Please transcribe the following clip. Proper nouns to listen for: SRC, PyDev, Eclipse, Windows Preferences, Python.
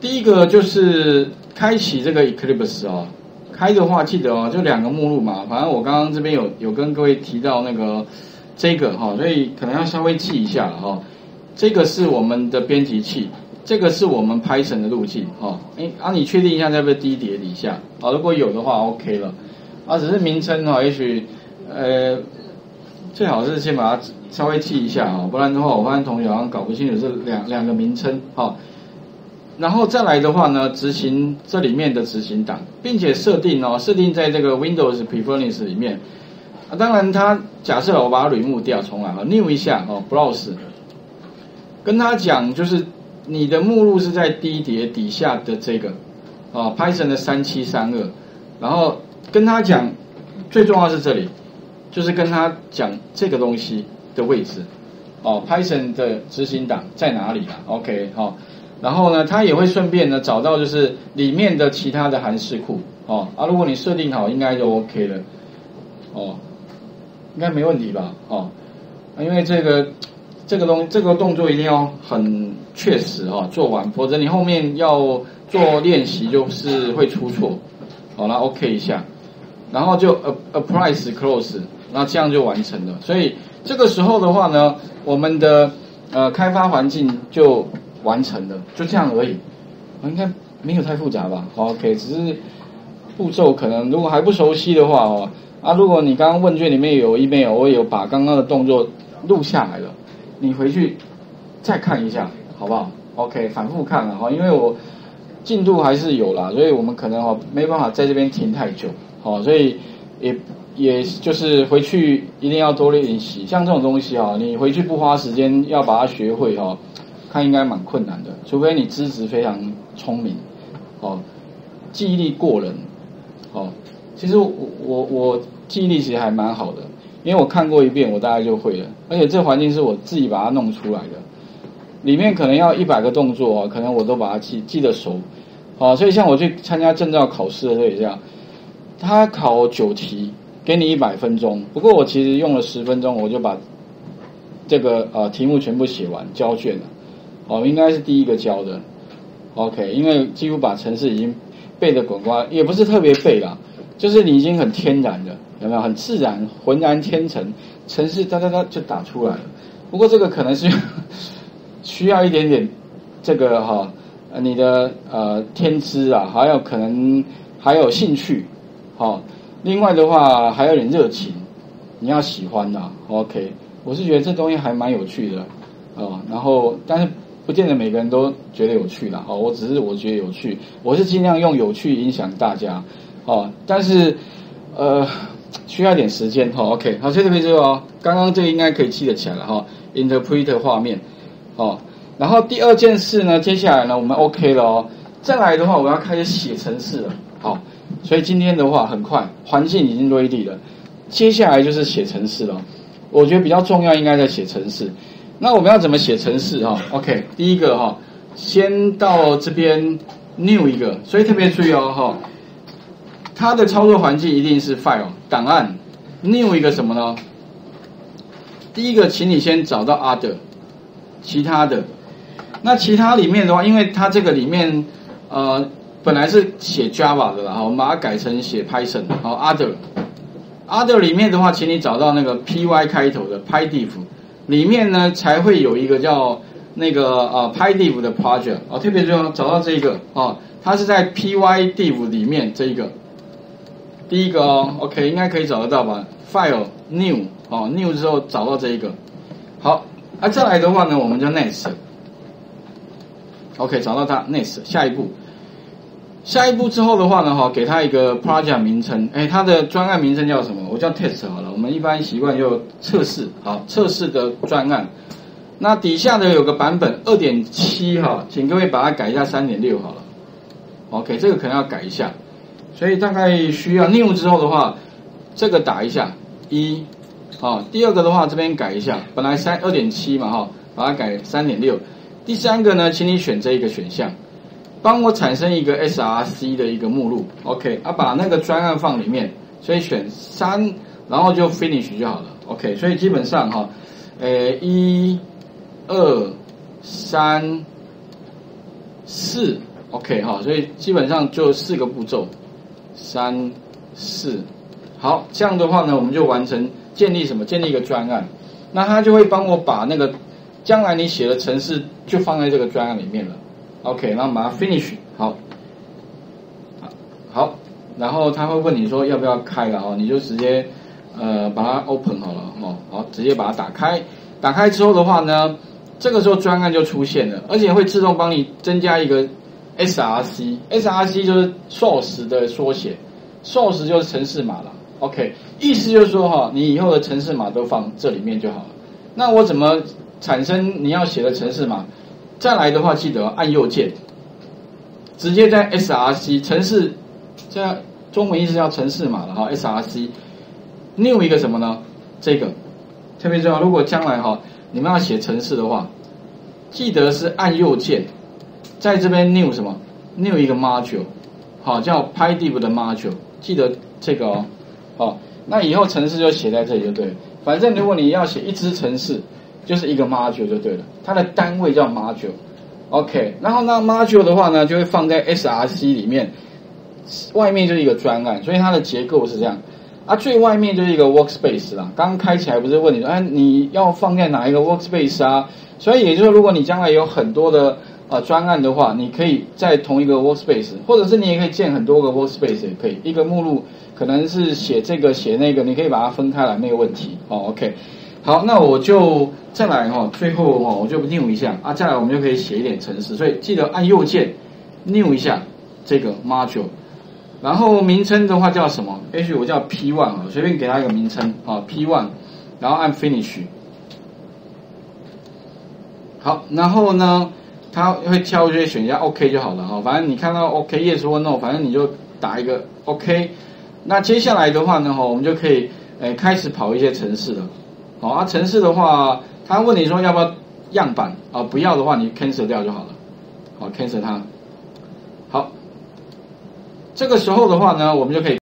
第一个就是开启这个 Eclipse 哦，开的话记得哦，就两个目录嘛，反正我刚刚这边有跟各位提到那个这个哈、哦，所以可能要稍微记一下哈、哦。这个是我们的编辑器，这个是我们 Python 的路径哈。哎、哦，啊你确定一下在不在第一碟底下啊、哦？如果有的话 OK 了，啊只是名称哈、哦，也许最好是先把它稍微记一下啊、哦，不然的话我发现同学好像搞不清楚这两个名称哈。哦 然后再来的话呢，执行这里面的执行档，并且设定哦，设定在这个 Windows Preferences 里面。啊，当然它假设我把它 remove 掉，重来啊 ，new 一下哦 ，browse。跟他讲就是你的目录是在 D 碟底下的这个，哦 ，Python 的3732。然后跟他讲，最重要是这里，就是跟他讲这个东西的位置，哦 ，Python 的执行档在哪里啊 ？OK， 好、哦。 然后呢，它也会顺便呢找到就是里面的其他的函式库哦啊，如果你设定好，应该就 OK 了哦，应该没问题吧哦、啊，因为这个动作一定要很确实哦做完，否则你后面要做练习就是会出错。好了 ，OK 一下，然后就 apply close， 那这样就完成了。所以这个时候的话呢，我们的开发环境就 完成了，就这样而已，应该没有太复杂吧 ？OK， 只是步骤可能如果还不熟悉的话哦，啊，如果你刚刚问卷里面有 email， 我有把刚刚的动作录下来了，你回去再看一下，好不好 ？OK， 反复看了哈，因为我进度还是有啦，所以我们可能哦没办法在这边停太久，哦，所以也就是回去一定要多练习，像这种东西哈，你回去不花时间要把它学会哈。 看应该蛮困难的，除非你资质非常聪明，哦，记忆力过人，哦，其实我记忆力其实还蛮好的，因为我看过一遍，我大概就会了，而且这环境是我自己把它弄出来的，里面可能要100个动作哦，可能我都把它记得熟，哦，所以像我去参加证照考试的时候也这样，他考9题，给你100分钟，不过我其实用了10分钟，我就把这个题目全部写完交卷了。 哦，应该是第一个教的 ，OK， 因为几乎把程式已经背得滚瓜，也不是特别背啦，就是你已经很天然的，有没有？很自然、浑然天成，程式哒哒哒就打出来了。不过这个可能是需要一点点这个哈、哦，你的天资啊，还有可能还有兴趣，好、哦，另外的话还有点热情，你要喜欢啦 ，OK， 我是觉得这东西还蛮有趣的哦，然后但是 不见得每个人都觉得有趣啦，哦，我只是我觉得有趣，我是尽量用有趣影响大家，哦，但是需要一点时间哈、哦。OK， 好，所以这边就哦，刚刚这个应该可以记得起来了哈、哦。Interpreter 画面，哦，然后第二件事呢，接下来呢我们 OK 了哦，再来的话我要开始写程式了，好、哦，所以今天的话很快，环境已经 ready 了，接下来就是写程式了，我觉得比较重要应该在写程式。 那我们要怎么写程式哈 ？OK， 第一个哈，先到这边 new 一个，所以特别注意哦哈，它的操作环境一定是 file 档案 new 一个什么呢？第一个，请你先找到 other， 其他的。那其他里面的话，因为它这个里面本来是写 Java 的啦，我们把它改成写 Python， 好 other 里面的话，请你找到那个 py 开头的 PyDev。 里面呢才会有一个叫那个PyDev 的 project 哦，特别就找到这个哦，它是在 PyDev 里面这一个第一个哦 ，OK 应该可以找得到吧 ？File new 哦 ，new 之后找到这一个，好啊，再来的话呢，我们就 next，OK、okay, 找到它 next 下一步，下一步之后的话呢，哈、哦，给它一个 project 名称，哎，它的专案名称叫什么？ 我叫 test 好了，我们一般习惯就测试，好，测试的专案。那底下的有个版本 2.7 哈，请各位把它改一下 3.6 好了。OK， 这个可能要改一下，所以大概需要 new 之后的话，这个打一下1，好，第二个的话这边改一下，本来 2.7 嘛哈，把它改 3.6。第三个呢，请你选这一个选项，帮我产生一个 SRC 的一个目录 ，OK， 啊，把那个专案放里面。 所以选3，然后就 finish 就好了。OK， 所以基本上哈、哦，1、2、3、4， OK 哈，所以基本上就4个步骤，3、4，好，这样的话呢，我们就完成建立什么？建立一个专案，那它就会帮我把那个将来你写的程式就放在这个专案里面了。OK， 然后把它 finish 好，好，然后他会问你说要不要开了哦，你就直接把它 open 好了哦，好，直接把它打开，打开之后的话呢，这个时候专案就出现了，而且会自动帮你增加一个 SRC，SRC 就是 source 的缩写 ，source 就是程式码了。OK， 意思就是说哈，你以后的程式码都放这里面就好了。那我怎么产生你要写的程式码？再来的话，记得按右键，直接在 SRC 程式，这样中文意思叫程式码了哈。SRC new 一个什么呢？这个特别重要。如果将来哈你们要写程式的话，记得是按右键，在这边 new 什么 new 一个 module， 好叫 PyDev 的 module， 记得这个哦。好，那以后程式就写在这里就对了。反正如果你要写一支程式，就是一个 module 就对了，它的单位叫 module。OK， 然后那 module 的话呢，就会放在 SRC 里面，外面就是一个专案，所以它的结构是这样。啊，最外面就是一个 workspace 啦。刚开起来不是问你说，哎，你要放在哪一个 workspace 啊？所以也就是如果你将来有很多的专案的话，你可以在同一个 workspace， 或者是你也可以建很多个 workspace 也可以，一个目录可能是写这个写那个，你可以把它分开来，没有问题。哦 ，OK。好，那我就再来哈，最后哈，我就 new 一下啊，再来我们就可以写一点程式，所以记得按右键 new 一下这个 module， 然后名称的话叫什么？也许我叫 P1 啊，随便给它一个名称啊 P1， 然后按 finish。好，然后呢，它会挑就选一下 OK 就好了哈，反正你看到 OK yes or no， 反正你就打一个 OK。那接下来的话呢，哈，我们就可以开始跑一些程式了。好啊，程式的话，他问你说要不要样板啊？不要的话，你 cancel 掉就好了。好 ，cancel 它。好，这个时候的话呢，我们就可以。